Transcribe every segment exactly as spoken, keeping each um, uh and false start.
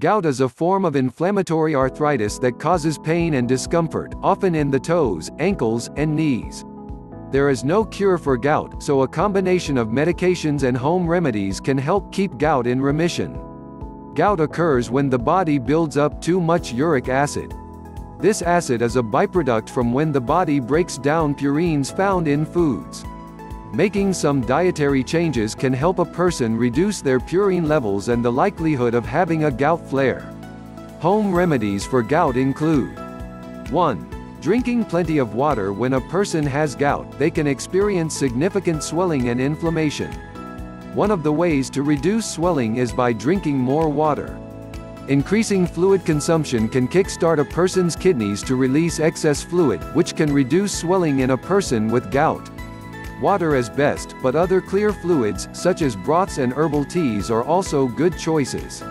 Gout is a form of inflammatory arthritis that causes pain and discomfort, often in the toes, ankles, and knees. There is no cure for gout, so a combination of medications and home remedies can help keep gout in remission. Gout occurs when the body builds up too much uric acid. This acid is a byproduct from when the body breaks down purines found in foods. Making some dietary changes can help a person reduce their purine levels and the likelihood of having a gout flare. Home remedies for gout include one Drinking plenty of water. When a person has gout, they can experience significant swelling and inflammation. One of the ways to reduce swelling is by drinking more water. Increasing fluid consumption can kickstart a person's kidneys to release excess fluid, which can reduce swelling in a person with gout. Water is best, but other clear fluids, such as broths and herbal teas, are also good choices.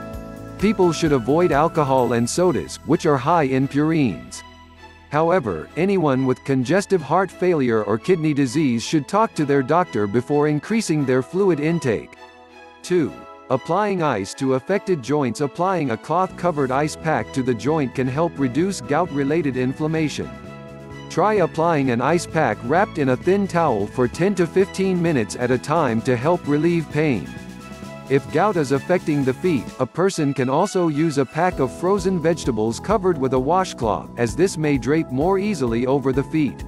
People should avoid alcohol and sodas, which are high in purines. However, anyone with congestive heart failure or kidney disease should talk to their doctor before increasing their fluid intake. two Applying ice to affected joints. Applying a cloth-covered ice pack to the joint can help reduce gout-related inflammation. Try applying an ice pack wrapped in a thin towel for ten to fifteen minutes at a time to help relieve pain. If gout is affecting the feet, a person can also use a pack of frozen vegetables covered with a washcloth, as this may drape more easily over the feet.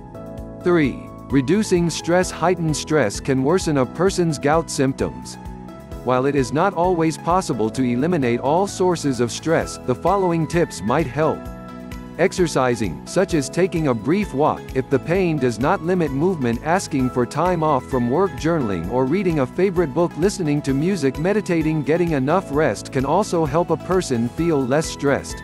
three Reducing stress. Heightened stress can worsen a person's gout symptoms. While it is not always possible to eliminate all sources of stress, the following tips might help. Exercising, such as taking a brief walk, if the pain does not limit movement. Asking for time off from work. Journaling or reading a favorite book. Listening to music. Meditating. Getting enough rest can also help a person feel less stressed.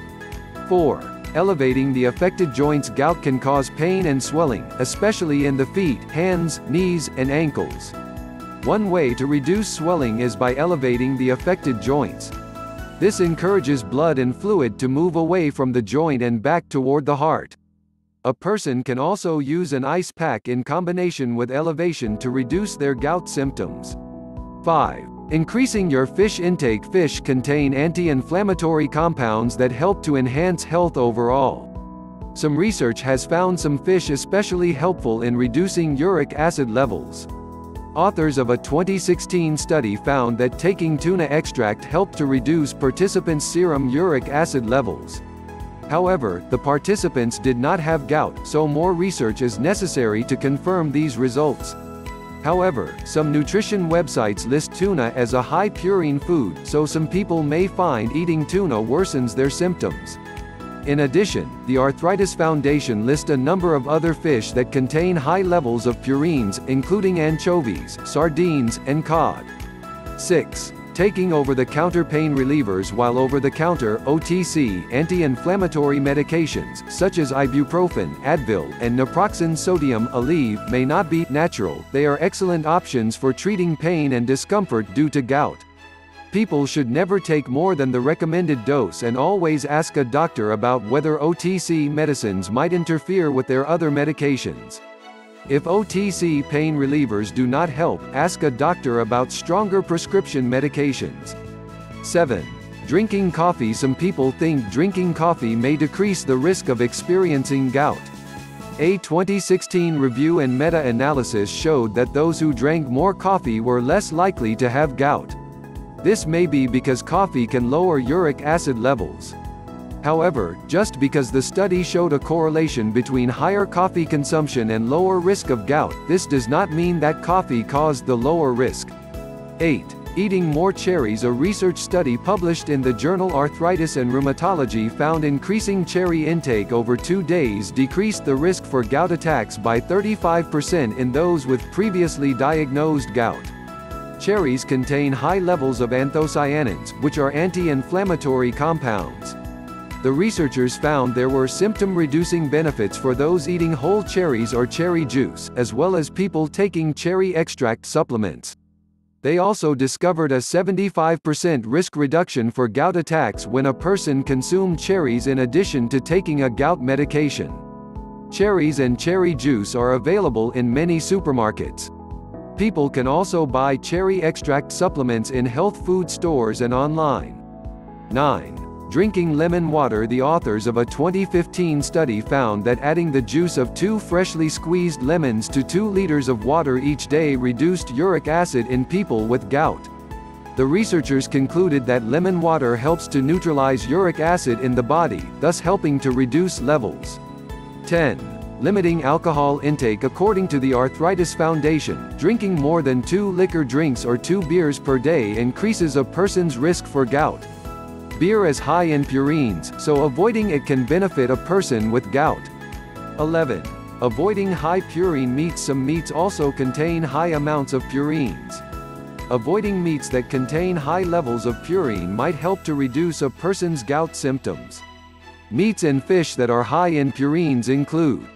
four Elevating the affected joints. Gout can cause pain and swelling, especially in the feet, hands, knees, and ankles. One way to reduce swelling is by elevating the affected joints. This encourages blood and fluid to move away from the joint and back toward the heart. A person can also use an ice pack in combination with elevation to reduce their gout symptoms. five Increasing your fish intake. Fish contain anti-inflammatory compounds that help to enhance health overall. Some research has found some fish especially helpful in reducing uric acid levels. Authors of a twenty sixteen study found that taking tuna extract helped to reduce participants' serum uric acid levels. However, the participants did not have gout, so more research is necessary to confirm these results. However, some nutrition websites list tuna as a high purine food, so some people may find eating tuna worsens their symptoms. In addition, the Arthritis Foundation lists a number of other fish that contain high levels of purines, including anchovies, sardines, and cod. six Taking over-the-counter pain relievers. While over-the-counter O T C anti-inflammatory medications, such as ibuprofen, Advil, and naproxen sodium, Aleve, may not be natural, they are excellent options for treating pain and discomfort due to gout. People should never take more than the recommended dose and always ask a doctor about whether O T C medicines might interfere with their other medications. If O T C pain relievers do not help, ask a doctor about stronger prescription medications. seven Drinking coffee. Some people think drinking coffee may decrease the risk of experiencing gout. A twenty sixteen review and meta-analysis showed that those who drank more coffee were less likely to have gout. This may be because coffee can lower uric acid levels. However, just because the study showed a correlation between higher coffee consumption and lower risk of gout, this does not mean that coffee caused the lower risk. eight Eating more cherries. A research study published in the journal Arthritis and Rheumatology found increasing cherry intake over two days decreased the risk for gout attacks by thirty-five percent in those with previously diagnosed gout. Cherries contain high levels of anthocyanins, which are anti-inflammatory compounds. The researchers found there were symptom-reducing benefits for those eating whole cherries or cherry juice, as well as people taking cherry extract supplements. They also discovered a seventy-five percent risk reduction for gout attacks when a person consumed cherries in addition to taking a gout medication. Cherries and cherry juice are available in many supermarkets. People can also buy cherry extract supplements in health food stores and online. nine Drinking lemon water. The authors of a twenty fifteen study found that adding the juice of two freshly squeezed lemons to two liters of water each day reduced uric acid in people with gout. The researchers concluded that lemon water helps to neutralize uric acid in the body, thus helping to reduce levels. ten. Limiting alcohol intake. According to the Arthritis Foundation, drinking more than two liquor drinks or two beers per day increases a person's risk for gout. Beer is high in purines, so avoiding it can benefit a person with gout. eleven. Avoiding high purine meats. Some meats also contain high amounts of purines. Avoiding meats that contain high levels of purine might help to reduce a person's gout symptoms. Meats and fish that are high in purines include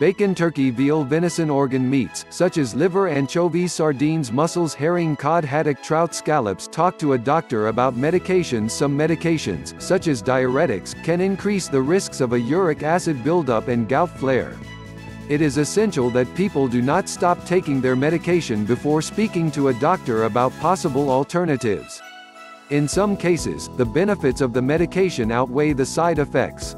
bacon, turkey, veal, venison, organ meats, such as liver, anchovies, sardines, mussels, herring, cod, haddock, trout, scallops. Talk to a doctor about medications. Some medications, such as diuretics, can increase the risks of a uric acid buildup and gout flare. It is essential that people do not stop taking their medication before speaking to a doctor about possible alternatives. In some cases, the benefits of the medication outweigh the side effects.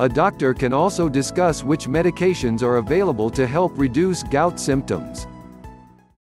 A doctor can also discuss which medications are available to help reduce gout symptoms.